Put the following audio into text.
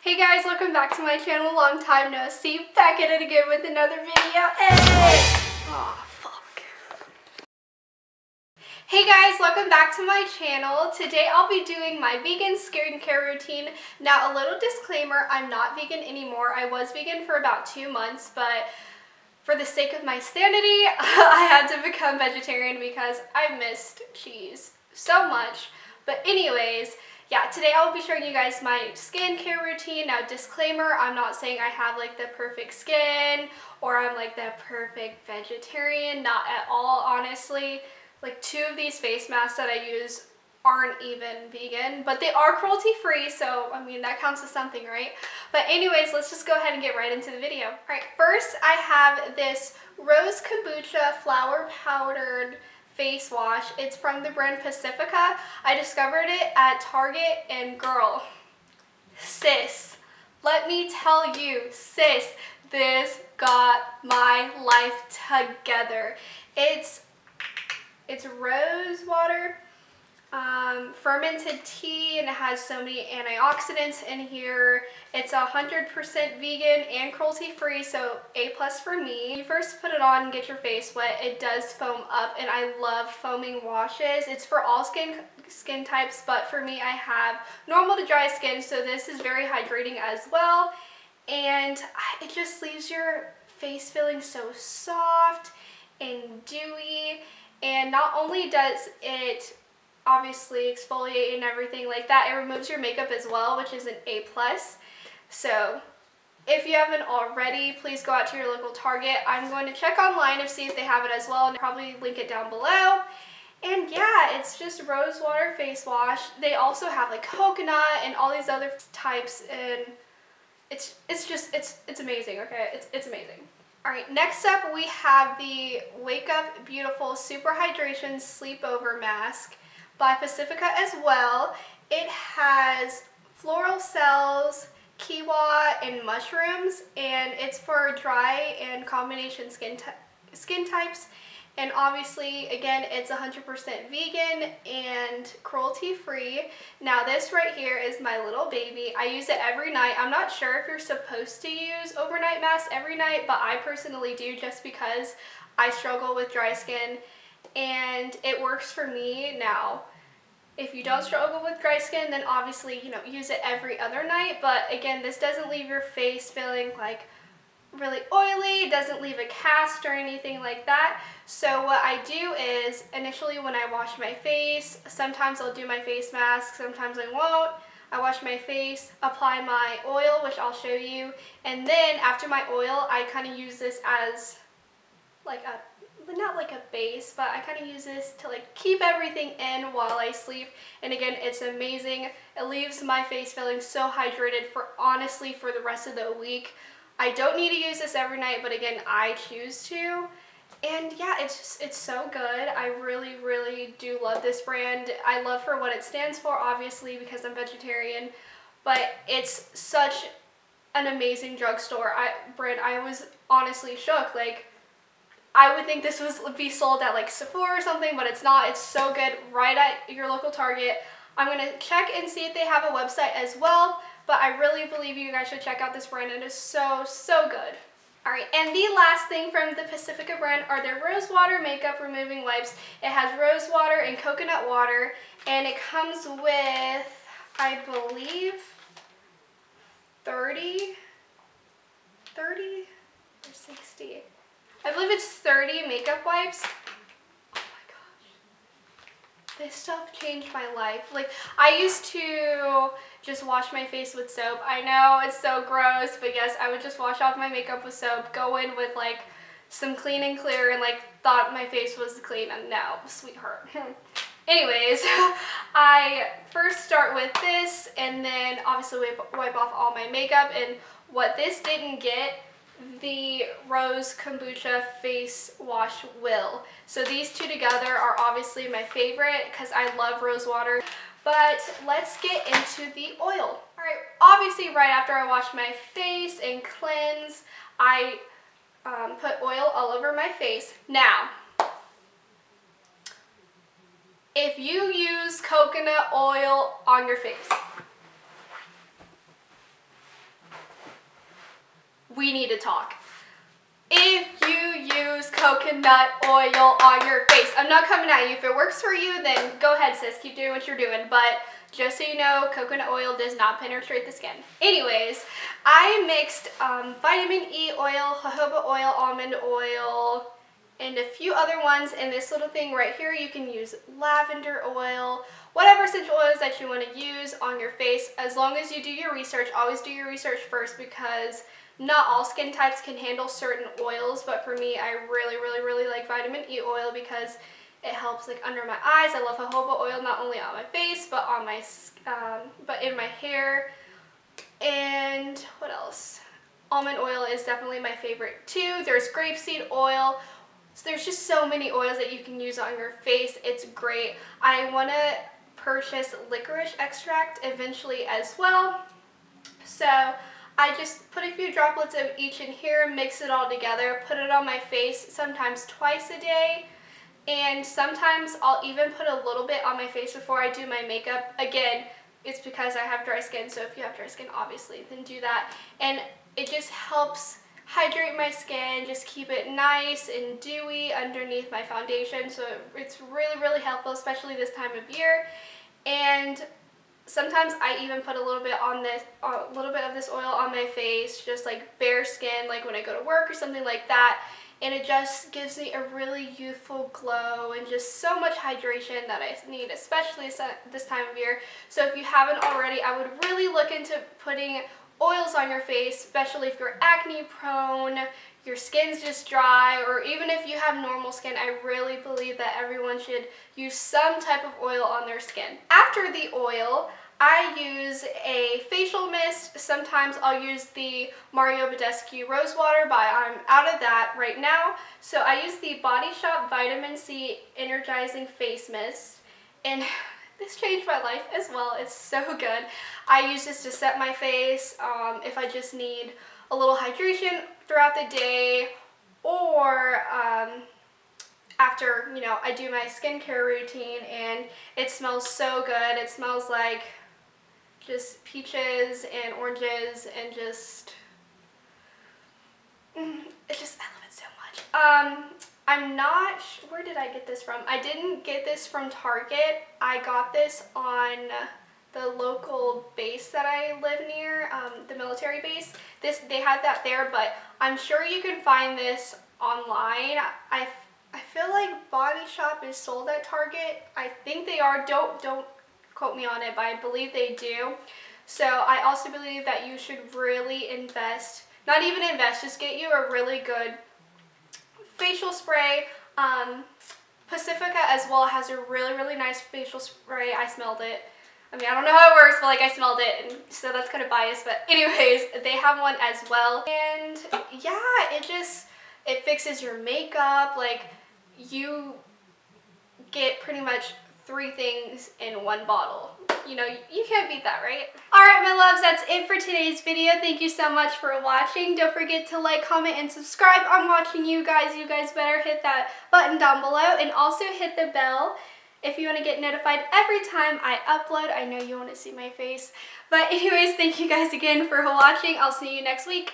Hey guys, welcome back to my channel. Long time no see. Back at it again with another video. Hey! Oh, fuck. Hey guys, welcome back to my channel. Today I'll be doing my vegan skincare routine. Now, a little disclaimer, I'm not vegan anymore. I was vegan for about 2 months, but for the sake of my sanity, I had to become vegetarian because I missed cheese so much. But anyways, yeah, today I'll be showing you guys my skincare routine. Now, disclaimer, I'm not saying I have like the perfect skin or I'm like the perfect vegetarian, not at all, honestly. Like 2 of these face masks that I use aren't even vegan, but they are cruelty-free, so I mean, that counts as something, right? But anyways, let's just go ahead and get right into the video. All right, first I have this rose kombucha flower powdered face wash. It's from the brand Pacifica. I discovered it at Target, and girl, sis, let me tell you, sis, this got my life together. It's rose water, fermented tea, and it has so many antioxidants in here. It's 100% vegan and cruelty free, so A+ for me. You first put it on and get your face wet. It does foam up, and I love foaming washes. It's for all skin types, but for me, I have normal to dry skin, so this is very hydrating as well, and it just leaves your face feeling so soft and dewy. And not only does it obviously exfoliate and everything like that, it removes your makeup as well, which is an A+. So if you haven't already, please go out to your local Target. I'm going to check online and see if they have it as well, and probably link it down below. And yeah, it's just rose water face wash. They also have like coconut and all these other types, and it's amazing. Okay, it's amazing. Alright, next up we have the Wake Up Beautiful Super Hydration Sleepover Mask by Pacifica as well. It has floral cells, quinoa, and mushrooms, and it's for dry and combination skin types. And obviously, again, it's 100% vegan and cruelty-free. Now, this right here is my little baby. I use it every night. I'm not sure if you're supposed to use overnight masks every night, but I personally do just because I struggle with dry skin, and it works for me. Now, if you don't struggle with dry skin, then obviously, you know, use it every other night. But again, this doesn't leave your face feeling like really oily, doesn't leave a cast or anything like that. So what I do is, initially when I wash my face, sometimes I'll do my face mask, sometimes I won't. I wash my face, apply my oil, which I'll show you, and then after my oil, I kind of use this as like a, not like a base, but I kind of use this to like keep everything in while I sleep. And again, it's amazing. It leaves my face feeling so hydrated for honestly for the rest of the week. I don't need to use this every night, but again, I choose to. And yeah, it's so good. I really, really do love this brand. I love for what it stands for, obviously, because I'm vegetarian, but it's such an amazing drugstore brand. I was honestly shook. Like, I would think this would be sold at like Sephora or something, but it's not. It's so good right at your local Target. I'm gonna check and see if they have a website as well, but I really believe you guys should check out this brand. It is so, so good. All right, and the last thing from the Pacifica brand are their rose water makeup removing wipes. It has rose water and coconut water, and it comes with, I believe, 30 or 60. I believe it's 30 makeup wipes. This stuff changed my life. Like, I used to just wash my face with soap. I know it's so gross, but yes, I would just wash off my makeup with soap, go in with like some clean and clear, and like thought my face was clean, and no, sweetheart. Anyways, I first start with this, and then obviously wipe off all my makeup. And what this didn't get, the rose kombucha face wash will. So these two together are obviously my favorite because I love rose water. But let's get into the oil. All right, obviously right after I wash my face and cleanse, I put oil all over my face. Now, if you use coconut oil on your face, we need to talk. If you use coconut oil on your face, I'm not coming at you. If it works for you, then go ahead, sis. Keep doing what you're doing. But just so you know, coconut oil does not penetrate the skin. Anyways, I mixed vitamin E oil, jojoba oil, almond oil, and a few other ones in this little thing right here. You can use lavender oil, whatever essential oils that you want to use on your face. As long as you do your research, always do your research first, because not all skin types can handle certain oils, but for me, I really like vitamin E oil because it helps like under my eyes. I love jojoba oil not only on my face, but on my but in my hair. And what else? Almond oil is definitely my favorite too. There's grapeseed oil. So there's just so many oils that you can use on your face. It's great. I want to purchase licorice extract eventually as well. So I just put a few droplets of each in here, mix it all together, put it on my face sometimes twice a day, and sometimes I'll even put a little bit on my face before I do my makeup. Again, it's because I have dry skin, so if you have dry skin, obviously, then do that. And it just helps hydrate my skin, just keep it nice and dewy underneath my foundation, so it's really helpful, especially this time of year. And sometimes I even put a little bit on this, a little bit of this oil on my face, just like bare skin, like when I go to work or something like that. And it just gives me a really youthful glow and just so much hydration that I need, especially this time of year. So if you haven't already, I would really look into putting oils on your face, especially if you're acne prone, your skin's just dry, or even if you have normal skin. I really believe that everyone should use some type of oil on their skin. After the oil, I use a facial mist. Sometimes I'll use the Mario Badescu Rose Water, but I'm out of that right now. So I use the Body Shop Vitamin C Energizing Face Mist, and this changed my life as well. It's so good. I use this to set my face if I just need a little hydration throughout the day, or after, you know, I do my skincare routine. And it smells so good. It smells like just peaches and oranges and just, I love it so much. I'm not sure, where did I get this from? I didn't get this from Target. I got this on the local base that I live near, the military base. They had that there, but I'm sure you can find this online. I feel like Body Shop is sold at Target. I think they are. Don't quote me on it, but I believe they do. So I also believe that you should really invest, not even invest, just get you a really good facial spray. Pacifica as well has a really nice facial spray. I smelled it. I mean, I don't know how it works, but like I smelled it, and so that's kind of biased. But anyways, they have one as well. And yeah, it fixes your makeup. Like, you get pretty much 3 things in one bottle. You know, you can't beat that, right? Alright, my loves, that's it for today's video. Thank you so much for watching. Don't forget to like, comment, and subscribe. I'm watching you guys. You guys better hit that button down below, and also hit the bell if you want to get notified every time I upload. I know you want to see my face. But anyways, thank you guys again for watching. I'll see you next week.